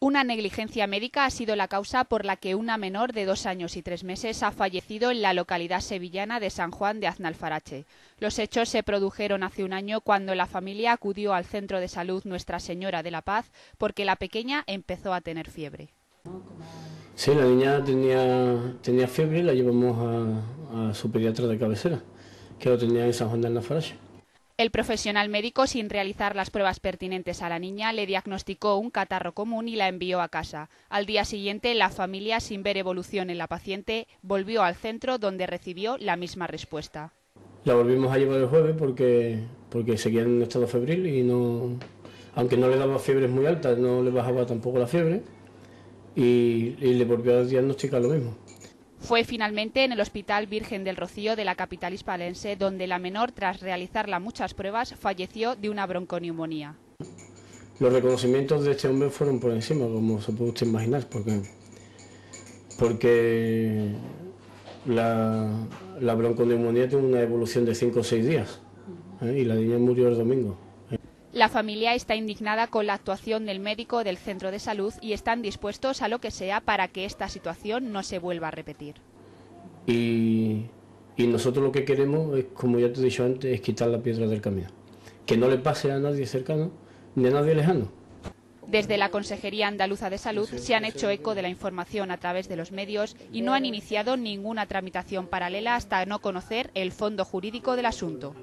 Una negligencia médica ha sido la causa por la que una menor de 2 años y 3 meses ha fallecido en la localidad sevillana de San Juan de Aznalfarache. Los hechos se produjeron hace un año cuando la familia acudió al centro de salud Nuestra Señora de la Paz porque la pequeña empezó a tener fiebre. Sí, la niña tenía fiebre y la llevamos a su pediatra de cabecera, que lo tenía en San Juan de Aznalfarache. El profesional médico, sin realizar las pruebas pertinentes a la niña, le diagnosticó un catarro común y la envió a casa. Al día siguiente, la familia, sin ver evolución en la paciente, volvió al centro donde recibió la misma respuesta. La volvimos a llevar el jueves porque seguía en un estado febril y no, aunque no le daba fiebres muy altas, no le bajaba tampoco la fiebre y le volvió a diagnosticar lo mismo. Fue finalmente en el Hospital Virgen del Rocío de la capital hispalense donde la menor, tras realizarla muchas pruebas, falleció de una bronconeumonía. Los reconocimientos de este hombre fueron por encima, como se puede usted imaginar, porque la bronconeumonía tiene una evolución de 5 o 6 días y la niña murió el domingo. La familia está indignada con la actuación del médico del centro de salud y están dispuestos a lo que sea para que esta situación no se vuelva a repetir. Y nosotros lo que queremos es, como ya te he dicho antes, es quitar la piedra del camino. Que no le pase a nadie cercano ni a nadie lejano. Desde la Consejería Andaluza de Salud se han hecho eco de la información a través de los medios y no han iniciado ninguna tramitación paralela hasta no conocer el fondo jurídico del asunto.